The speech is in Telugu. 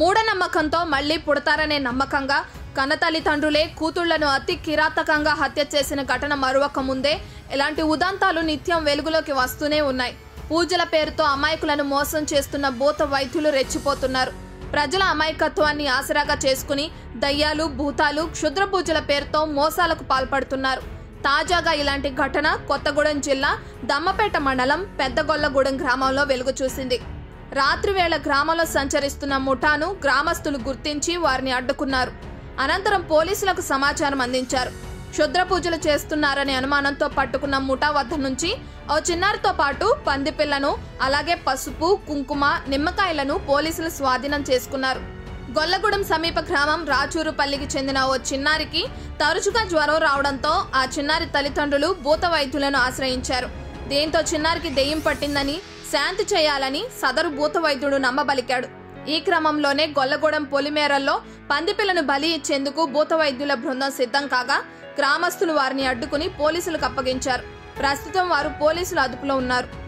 మూఢనమ్మకంతో మళ్ళీ పుడతారనే నమ్మకంగా కన్నతల్లి తండ్రులే కూతుళ్లను అతి కిరాతకంగా హత్య చేసిన ఘటన మరొక ముందే ఇలాంటి ఉదంతాలు నిత్యం వెలుగులోకి వస్తూనే ఉన్నాయి. పూజల పేరుతో అమాయకులను మోసం చేస్తున్న భూత వైద్యులు రెచ్చిపోతున్నారు. ప్రజల అమాయకత్వాన్ని ఆసరాగా చేసుకుని దయ్యాలు, భూతాలు, క్షుద్ర పూజల పేరుతో మోసాలకు పాల్పడుతున్నారు. తాజాగా ఇలాంటి ఘటన కొత్తగూడెం జిల్లా దమ్మపేట మండలం పెద్దగొల్లగూడెం గ్రామంలో వెలుగు చూసింది. రాత్రివేళ గ్రామంలో సంచరిస్తున్న ముఠాను గ్రామస్తులు గుర్తించి వారిని అడ్డుకున్నారు. అనంతరం పోలీసులకు సమాచారం అందించారు. క్షుద్ర పూజలు చేస్తున్నారనే అనుమానంతో పట్టుకున్న ముఠా వద్ద నుంచి ఓ చిన్నారితో పాటు పందిపిల్లను, అలాగే పసుపు, కుంకుమ, నిమ్మకాయలను పోలీసులు స్వాధీనం చేసుకున్నారు. గొల్లగూడెం సమీప గ్రామం రాచూరుపల్లికి చెందిన ఓ చిన్నారికి తరచుగా జ్వరం రావడంతో ఆ చిన్నారి తల్లిదండ్రులు భూత వైద్యులను ఆశ్రయించారు. దీంతో చిన్నారికి దెయ్యం పట్టిందని శాంతి చేయాలని సదరు భూత వైద్యుడు నమ్మబలికాడు. ఈ క్రమంలోనే గొల్లగూడెం పొలిమేరల్లో పందిపిల్లను బలి ఇచ్చేందుకు భూత వైద్యుల బృందం సిద్ధం కాగా గ్రామస్తులు వారిని అడ్డుకుని పోలీసులకు అప్పగించారు. ప్రస్తుతం వారు పోలీసుల అదుపులో ఉన్నారు.